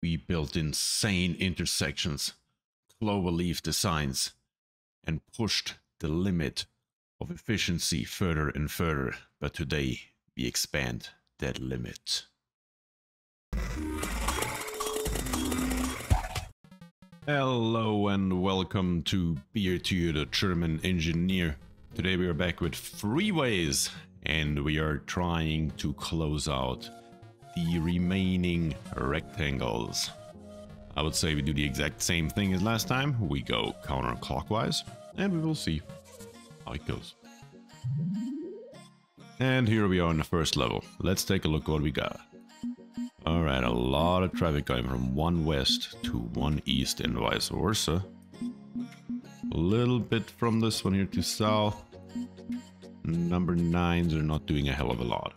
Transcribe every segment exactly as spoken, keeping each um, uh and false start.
We built insane intersections, cloverleaf designs, and pushed the limit of efficiency further and further, but today we expand that limit. Hello and welcome to BierTier, the German engineer. Today we are back with FREEWAYS and we are trying to close out the remaining rectangles. I would say we do the exact same thing as last time. We go counterclockwise and we will see how it goes. And here we are on the first level. Let's take a look what we got. All right, a lot of traffic going from one west to one east and vice versa. A little bit from this one here to south. Number nines are not doing a hell of a lot.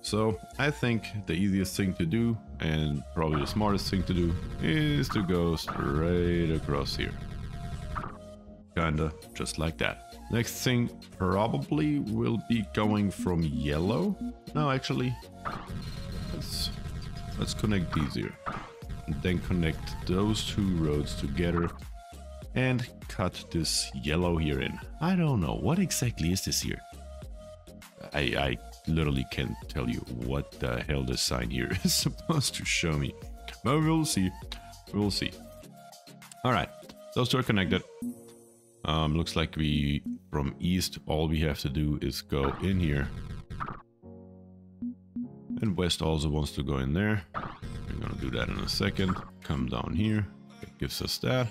So I think the easiest thing to do, and probably the smartest thing to do, is to go straight across here. Kinda just like that. Next thing probably will be going from yellow. No, actually, let's, let's connect these here. And then connect those two roads together and cut this yellow here in. I don't know, what exactly is this here? I, I literally can't tell you what the hell this sign here is supposed to show me. But we'll see, we'll see. All right, those two are connected. Um, looks like we, from east, all we have to do is go in here. And west also wants to go in there. We're gonna do that in a second. Come down here, it gives us that.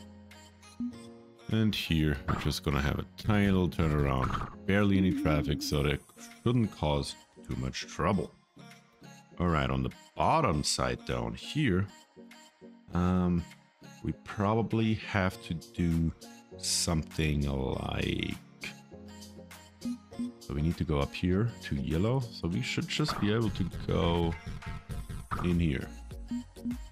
And here, we're just gonna have a tiny little turnaround. Barely any traffic, so that shouldn't cause too much trouble. All right, on the bottom side down here, um, we probably have to do something like... So we need to go up here to yellow, so we should just be able to go in here.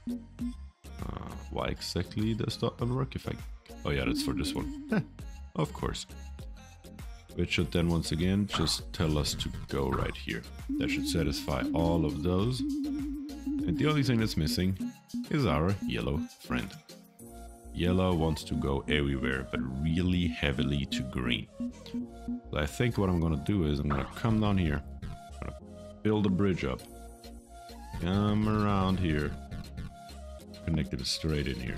Uh, why exactly does that not work if I... Oh yeah, that's for this one. Heh, of course. Which should then once again just tell us to go right here. That should satisfy all of those. And the only thing that's missing is our yellow friend. Yellow wants to go everywhere, but really heavily to green. So I think what I'm gonna do is I'm gonna come down here, I'm gonna build a bridge up, come around here, connect it straight in here.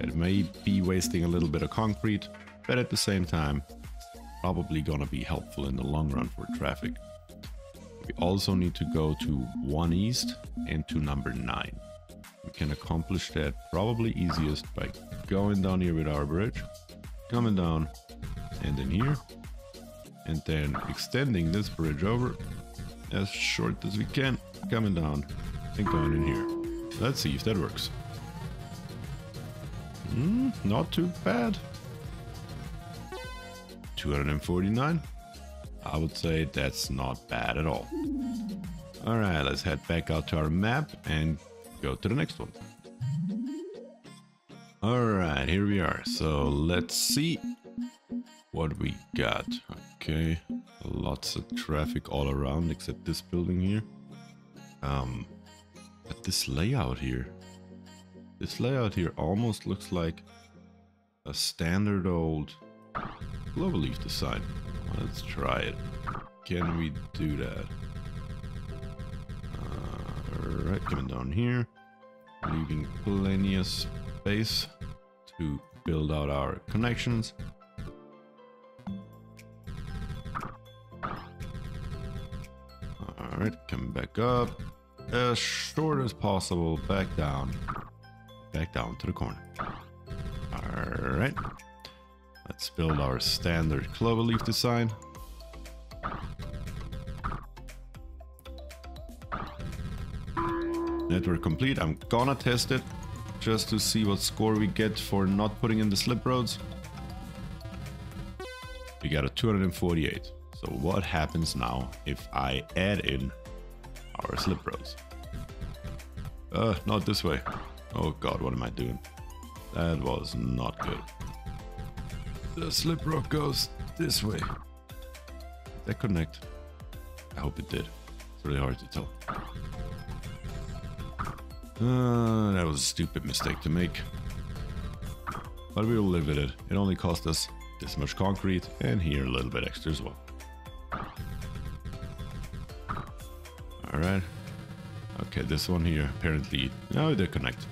It may be wasting a little bit of concrete, but at the same time, probably gonna be helpful in the long run for traffic. We also need to go to one east and to number nine. We can accomplish that probably easiest by going down here with our bridge, coming down and then here, and then extending this bridge over as short as we can, coming down and going in here. Let's see if that works. Mm, not too bad. two hundred forty-nine. I would say that's not bad at all. All right, let's head back out to our map and go to the next one. All right, here we are. So let's see what we got. Okay, lots of traffic all around except this building here. Um, but this layout here. This layout here almost looks like a standard old cloverleaf design. Let's try it. Can we do that? All right, coming down here, leaving plenty of space to build out our connections. All right, come back up as short as possible, back down. Back down to the corner. All right, let's build our standard cloverleaf design. Network complete. I'm gonna test it just to see what score we get for not putting in the slip roads. We got a two hundred forty-eight. So what happens now if I add in our slip roads? Uh, not this way. Oh god, what am I doing? That was not good. The slip road goes this way. Did that connect? I hope it did. It's really hard to tell. Uh, that was a stupid mistake to make. But we will live with it. It only cost us this much concrete and here a little bit extra as well. Alright. Okay, this one here apparently... No, they connect.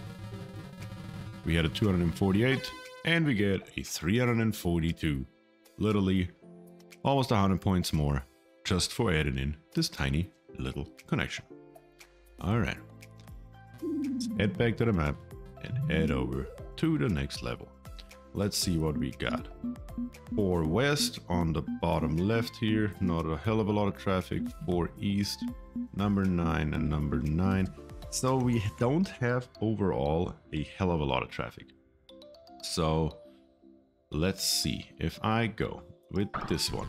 We had a two hundred forty-eight and we get a three hundred forty-two. Literally almost one hundred points more just for adding in this tiny little connection. Alright. Let's head back to the map and head over to the next level. Let's see what we got. four west on the bottom left here, not a hell of a lot of traffic. four east, number nine and number nine. So we don't have overall a hell of a lot of traffic. So let's see if I go with this one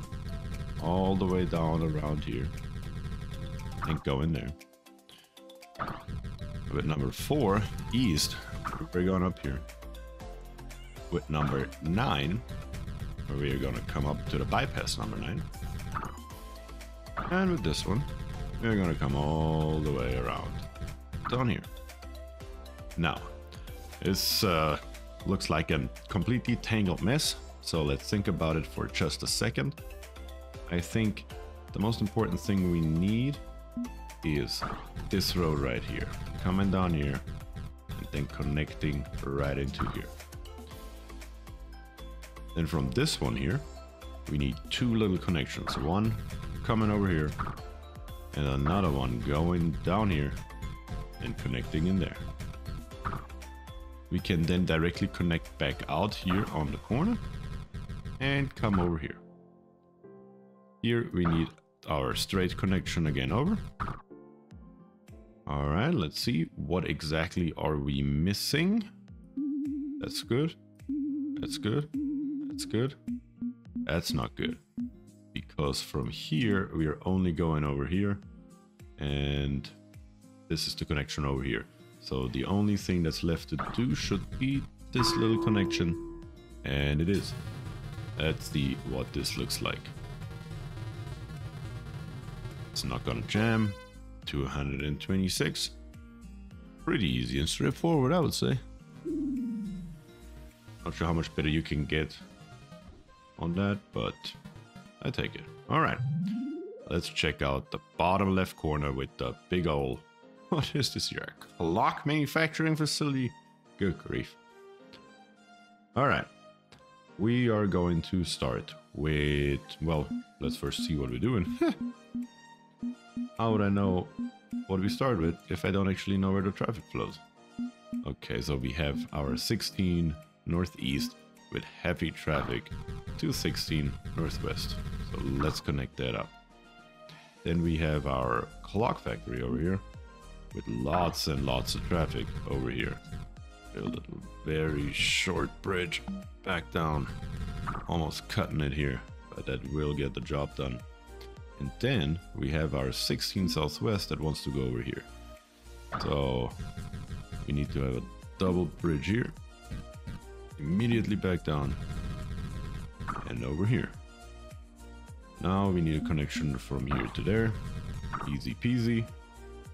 all the way down around here and go in there. With number four east, we're going up here. With number nine, we are going to come up to the bypass number nine. And with this one, we're going to come all the way around down here. Now, this uh, looks like a completely tangled mess. So let's think about it for just a second. I think the most important thing we need is this road right here, coming down here and then connecting right into here. Then from this one here, we need two little connections. One coming over here and another one going down here and connecting in there. We can then directly connect back out here on the corner and come over here. Here we need our straight connection again over. All right, let's see what exactly are we missing. That's good. That's good. That's good. That's not good. Because from here, we are only going over here. And this is the connection over here. So the only thing that's left to do should be this little connection. And it is. Let's see what this looks like. It's not gonna jam. two hundred twenty-six. Pretty easy and straightforward, I would say. Not sure how much better you can get on that, but I take it. All right, let's check out the bottom left corner with the big old, what is this here? A clock manufacturing facility? Good grief. All right, we are going to start with, well, let's first see what we're doing. How would I know what we start with if I don't actually know where the traffic flows? Okay, so we have our sixteen northeast with heavy traffic to sixteen northwest. So let's connect that up. Then we have our clock factory over here with lots and lots of traffic over here. Build a very short bridge back down. Almost cutting it here, but that will get the job done. And then we have our sixteen southwest that wants to go over here. So we need to have a double bridge here. Immediately back down and over here. Now we need a connection from here to there. Easy peasy.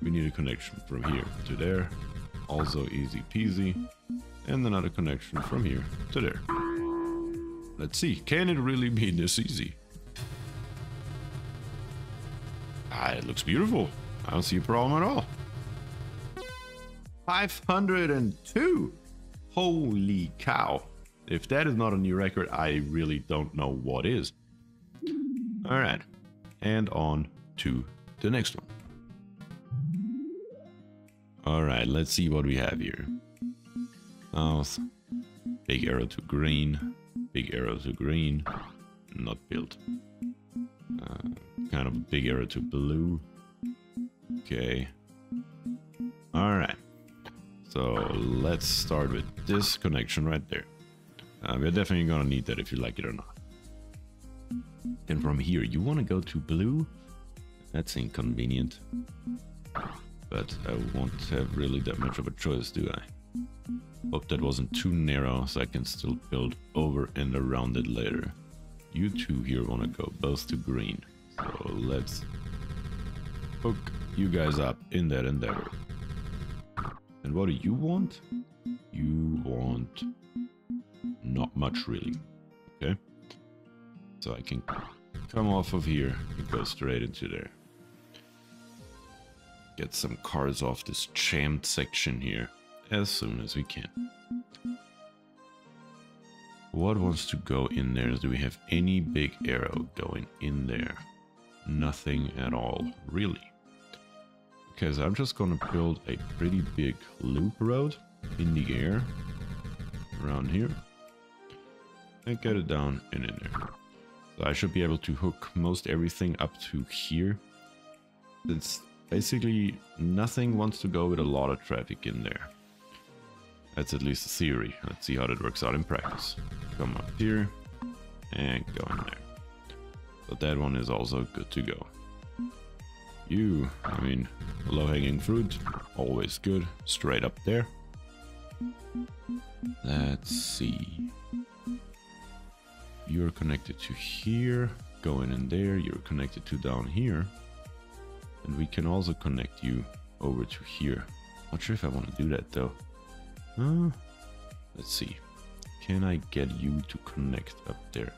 We need a connection from here to there. Also easy peasy. And another connection from here to there. Let's see, can it really be this easy? Ah, it looks beautiful. I don't see a problem at all. five hundred two. Holy cow. If that is not a new record, I really don't know what is. All right. And on to the next one. All right. Let's see what we have here. South. Big arrow to green. Big arrow to green. Not built. Uh, kind of a big arrow to blue. Okay. All right. So let's start with this connection right there. Uh, we're definitely going to need that if you like it or not. Then from here, you want to go to blue. That's inconvenient. But I won't have really that much of a choice, do I? Hope that wasn't too narrow so I can still build over and around it later. You two here want to go both to green. So let's hook you guys up in that endeavor. And what do you want? You want not much, really. Okay. So I can come off of here and go straight into there. Get some cars off this jammed section here as soon as we can. What wants to go in there? Do we have any big arrow going in there? Nothing at all, really. Okay, so I'm just gonna build a pretty big loop road in the air around here and get it down and in there. So I should be able to hook most everything up to here. It's basically nothing wants to go with a lot of traffic in there. That's at least a theory. Let's see how that works out in practice. Come up here and go in there. But that one is also good to go. You, I mean, low-hanging fruit, always good. Straight up there. Let's see. You're connected to here, going in there. You're connected to down here. And we can also connect you over to here. Not sure if I want to do that though. Uh, let's see. Can I get you to connect up there?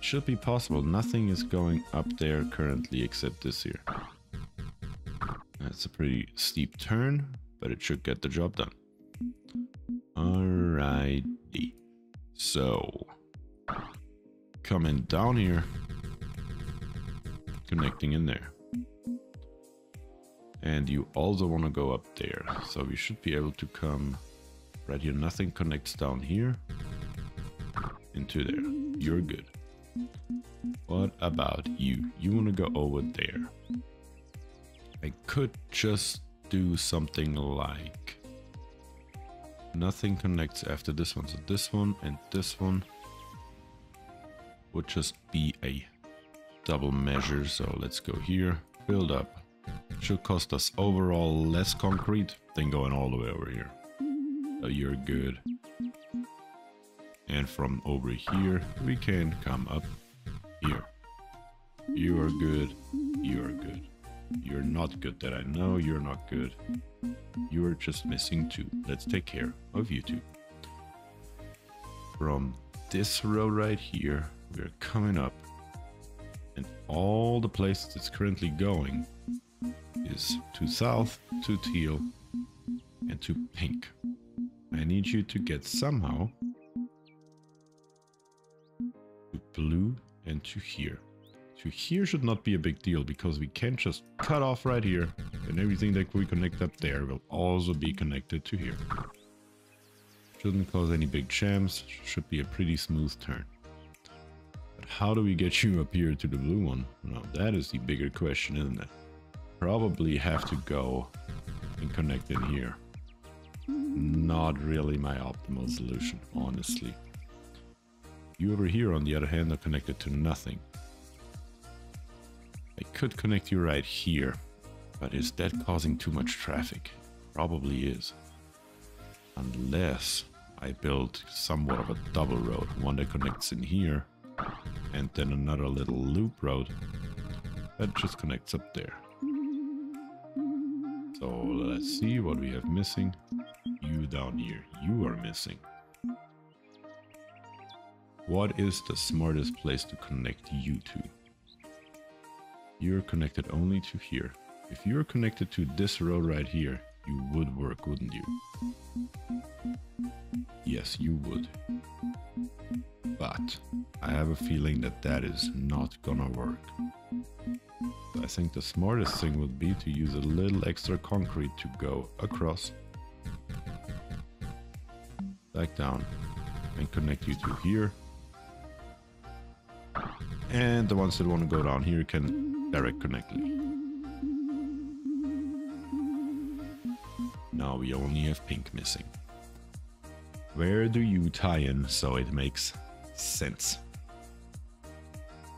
Should be possible. Nothing is going up there currently except this here. That's a pretty steep turn, but it should get the job done. Alrighty. So, coming down here, connecting in there. And you also want to go up there. So we should be able to come right here. Nothing connects down here into there. You're good. What about you? You want to go over there. I could just do something like nothing connects after this one. So this one and this one would just be a double measure. So let's go here, build up. Should cost us overall less concrete than going all the way over here. So you're good. And from over here, we can come up here. You are good. You are good. You're not good that I know. You're not good. You're just missing two. Let's take care of you two. From this row right here, we're coming up. And all the places it's currently going is to south, to teal, and to pink. I need you to get somehow to blue and to here. To here should not be a big deal because we can just cut off right here and everything that we connect up there will also be connected to here. Shouldn't cause any big jams, should be a pretty smooth turn. But how do we get you up here to the blue one? Now that is the bigger question, isn't it? Probably have to go and connect in here. Not really my optimal solution, honestly. You over here, on the other hand, are connected to nothing. I could connect you right here, but is that causing too much traffic? Probably is. Unless I build somewhat of a double road, one that connects in here, and then another little loop road that just connects up there. So let's see what we have missing. You down here, you are missing. What is the smartest place to connect you to? You're connected only to here. If you're connected to this road right here, you would work, wouldn't you? Yes, you would. But I have a feeling that that is not gonna work. I think the smartest thing would be to use a little extra concrete to go across, back down, and connect you to here. And the ones that want to go down here can direct connect you. Now we only have pink missing. Where do you tie in so it makes sense?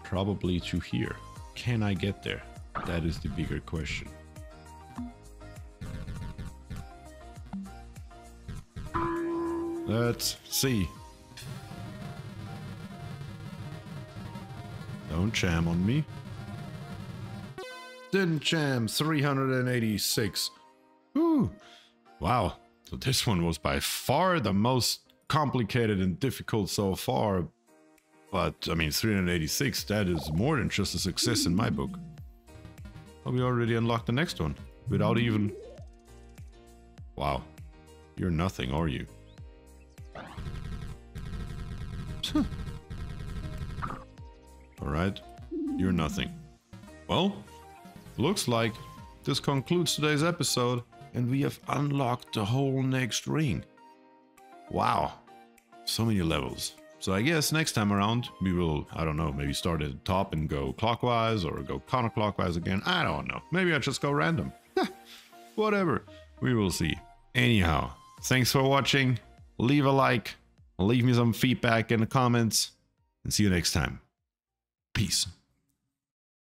Probably to here. Can I get there? That is the bigger question. Let's see. Don't jam on me. Didn't jam three hundred eighty-six. Ooh. Wow. So this one was by far the most complicated and difficult so far. But I mean, three hundred eighty-six, that is more than just a success in my book. Well, we already unlocked the next one without even... Wow. You're nothing, are you? Alright. You're nothing. Well, looks like this concludes today's episode, and we have unlocked the whole next ring. Wow. So many levels. So I guess next time around, we will, I don't know, maybe start at the top and go clockwise or go counterclockwise again. I don't know. Maybe I'll just go random. Whatever. We will see. Anyhow, thanks for watching. Leave a like. Leave me some feedback in the comments. And see you next time. Peace.